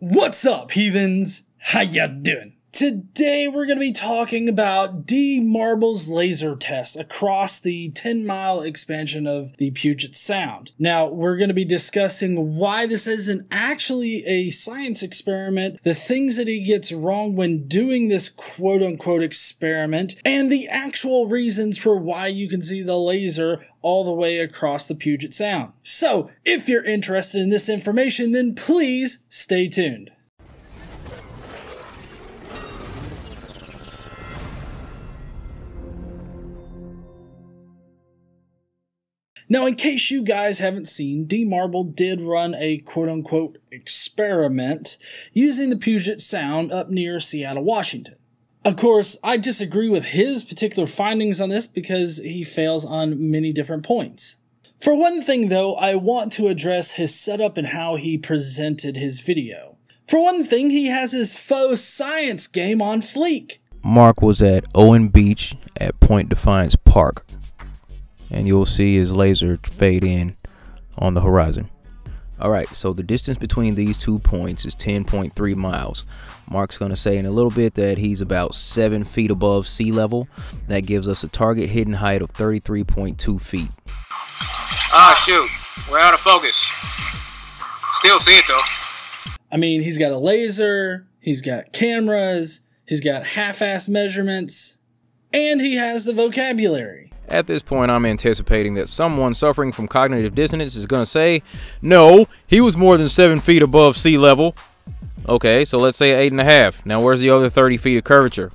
What's up, heathens? How ya doing? Today we're going to be talking about D. Marble's laser test across the 10-mile expansion of the Puget Sound. Now, we're going to be discussing why this isn't actually a science experiment, the things that he gets wrong when doing this quote-unquote experiment, and the actual reasons for why you can see the laser all the way across the Puget Sound. So, if you're interested in this information, then please stay tuned. Now, in case you guys haven't seen, D. Marble did run a quote-unquote experiment using the Puget Sound up near Seattle, Washington. Of course, I disagree with his particular findings on this because he fails on many different points. For one thing, though, I want to address his setup and how he presented his video. For one thing, he has his faux science game on fleek. Mark was at Owen Beach at Point Defiance Park, and you'll see his laser fade in on the horizon. Alright, so the distance between these 2 points is 10.3 miles. Mark's going to say in a little bit that he's about 7 feet above sea level. That gives us a target hidden height of 33.2 feet. Ah, shoot. We're out of focus. Still see it, though. I mean, he's got a laser, he's got cameras, he's got half-ass measurements, and he has the vocabulary. At this point, I'm anticipating that someone suffering from cognitive dissonance is going to say, no, he was more than 7 feet above sea level. Okay, so let's say 8.5. Now, where's the other 30 feet of curvature?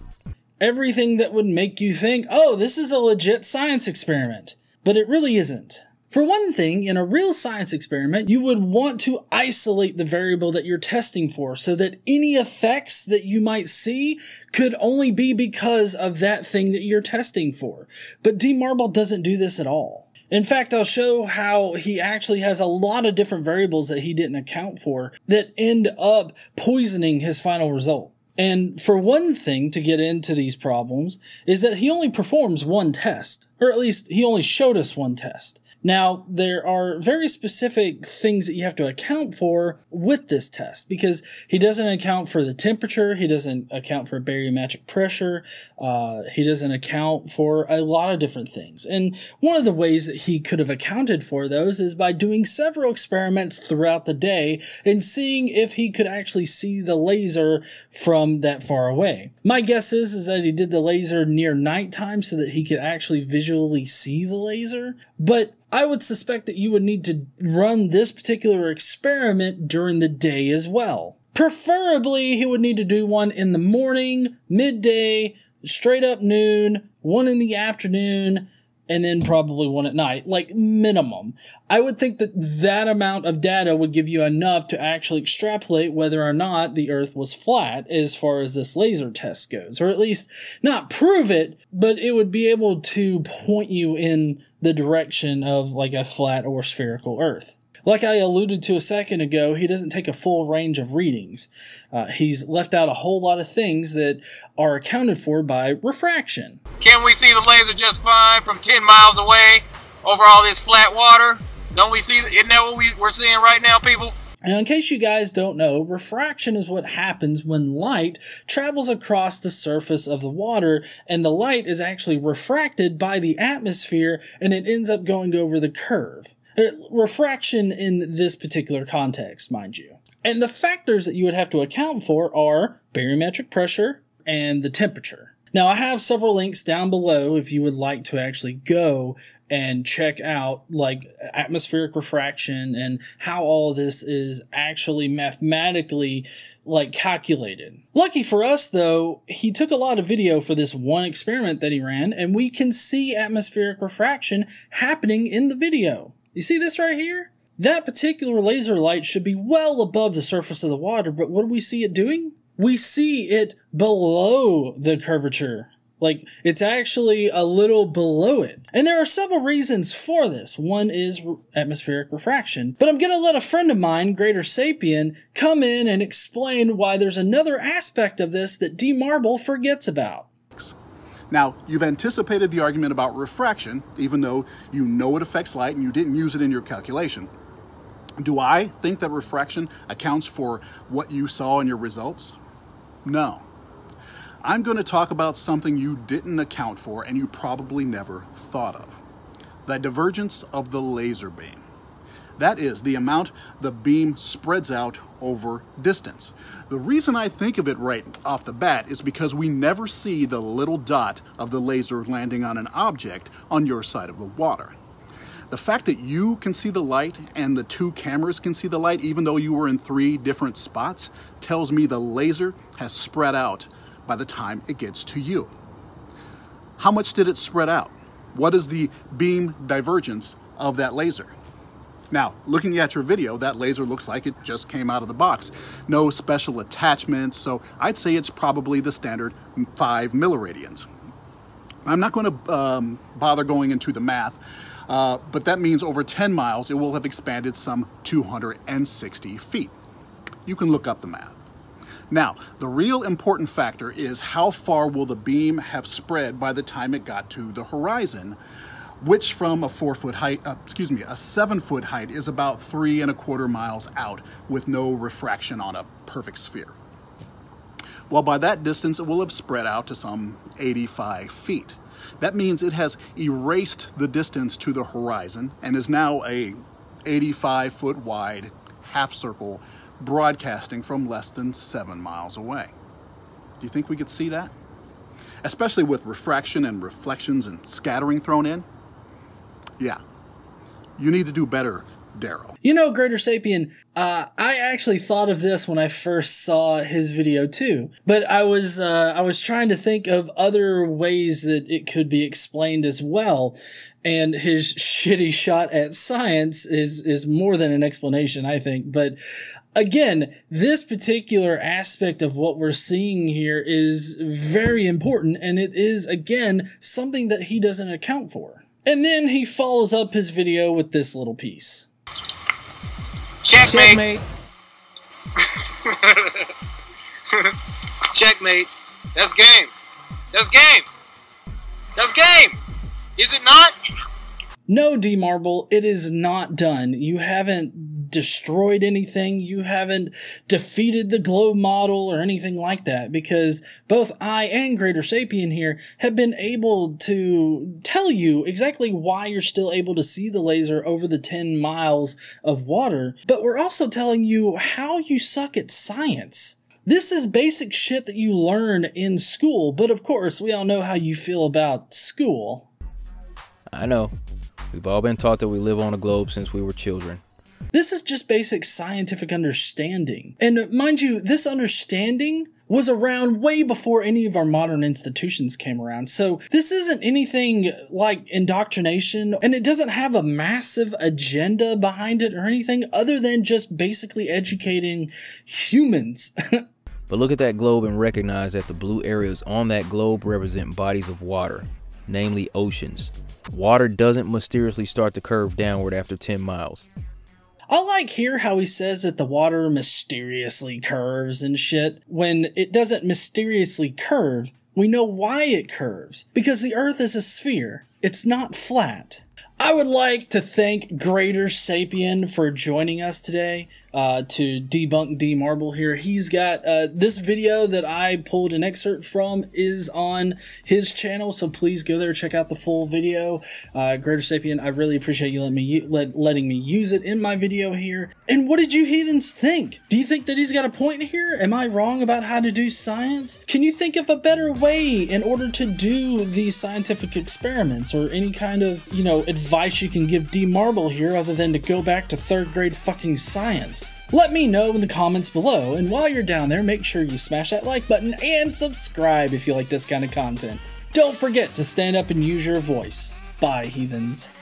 Everything that would make you think, oh, this is a legit science experiment, but it really isn't. For one thing, in a real science experiment, you would want to isolate the variable that you're testing for so that any effects that you might see could only be because of that thing that you're testing for. But D. Marble doesn't do this at all. In fact, I'll show how he actually has a lot of different variables that he didn't account for that end up poisoning his final result. And for one thing to get into these problems is that he only performs one test, or at least he only showed us one test. Now, there are very specific things that you have to account for with this test because he doesn't account for the temperature, he doesn't account for barometric pressure, he doesn't account for a lot of different things. And one of the ways that he could have accounted for those is by doing several experiments throughout the day and seeing if he could actually see the laser from that far away. My guess is that he did the laser near nighttime so that he could actually visually see the laser, but I would suspect that you would need to run this particular experiment during the day as well. Preferably, he would need to do one in the morning, midday, straight up noon, one in the afternoon, and then probably one at night, like minimum. I would think that that amount of data would give you enough to actually extrapolate whether or not the Earth was flat as far as this laser test goes, or at least not prove it, but it would be able to point you in the direction of like a flat or spherical Earth. Like I alluded to a second ago, he doesn't take a full range of readings. He's left out a whole lot of things that are accounted for by refraction. Can we see the laser just fine from 10 miles away over all this flat water? Don't we see, isn't that what we're seeing right now, people? Now, in case you guys don't know, refraction is what happens when light travels across the surface of the water, and the light is actually refracted by the atmosphere, and it ends up going over the curve. Refraction in this particular context, mind you. And the factors that you would have to account for are barometric pressure and the temperature. Now, I have several links down below if you would like to actually go and check out like atmospheric refraction and how all of this is actually mathematically like calculated. Lucky for us though, he took a lot of video for this one experiment that he ran, and we can see atmospheric refraction happening in the video. You see this right here? That particular laser light should be well above the surface of the water, but what do we see it doing? We see it below the curvature. Like, it's actually a little below it. And there are several reasons for this. One is atmospheric refraction. But I'm going to let a friend of mine, Greater Sapien, come in and explain why there's another aspect of this that D. Marble forgets about. Now, you've anticipated the argument about refraction, even though you know it affects light and you didn't use it in your calculation. Do I think that refraction accounts for what you saw in your results? No. I'm going to talk about something you didn't account for and you probably never thought of. The divergence of the laser beam. That is the amount the beam spreads out over distance. The reason I think of it right off the bat is because we never see the little dot of the laser landing on an object on your side of the water. The fact that you can see the light and the two cameras can see the light, even though you were in three different spots, tells me the laser has spread out by the time it gets to you. How much did it spread out? What is the beam divergence of that laser? Now, looking at your video, that laser looks like it just came out of the box. No special attachments, so I'd say it's probably the standard 5 milliradians. I'm not going to bother going into the math, but that means over 10 miles, it will have expanded some 260 feet. You can look up the math. Now, the real important factor is how far will the beam have spread by the time it got to the horizon, which from a 7-foot height is about 3 1/4 miles out with no refraction on a perfect sphere. Well, by that distance, it will have spread out to some 85 feet. That means it has erased the distance to the horizon and is now a 85-foot wide half circle broadcasting from less than 7 miles away. Do you think we could see that? Especially with refraction and reflections and scattering thrown in? Yeah. You need to do better, Daryl. You know, Greater Sapien, I actually thought of this when I first saw his video too, but I was trying to think of other ways that it could be explained as well, and his shitty shot at science is more than an explanation, I think. But again, this particular aspect of what we're seeing here is very important, and it is, again, something that he doesn't account for. And then he follows up his video with this little piece. Checkmate! Checkmate! Checkmate! That's game! That's game! That's game! Is it not? No, D. Marble, it is not done. You haven't destroyed anything. You haven't defeated the globe model or anything like that, because both I and Greater Sapien here have been able to tell you exactly why you're still able to see the laser over the 10 miles of water, but we're also telling you how you suck at science. This is basic shit that you learn in school, but of course, we all know how you feel about school. I know. We've all been taught that we live on a globe since we were children. This is just basic scientific understanding. And mind you, this understanding was around way before any of our modern institutions came around. So this isn't anything like indoctrination, and it doesn't have a massive agenda behind it or anything other than just basically educating humans. But look at that globe and recognize that the blue areas on that globe represent bodies of water, namely oceans. Water doesn't mysteriously start to curve downward after 10 miles. I like here how he says that the water mysteriously curves and shit, when it doesn't mysteriously curve. We know why it curves, because the Earth is a sphere. It's not flat. I would like to thank Greater Sapien for joining us today to debunk D. Marble here. He's got this video that I pulled an excerpt from is on his channel, so please go there, check out the full video. Greater Sapien, I really appreciate you letting me use it in my video here. And what did you heathens think? Do you think that he's got a point here? Am I wrong about how to do science? Can you think of a better way in order to do these scientific experiments, or any kind of, you know, advice you can give D. Marble here other than to go back to 3rd grade fucking science? Let me know in the comments below, and while you're down there, make sure you smash that like button and subscribe if you like this kind of content. Don't forget to stand up and use your voice. Bye, heathens.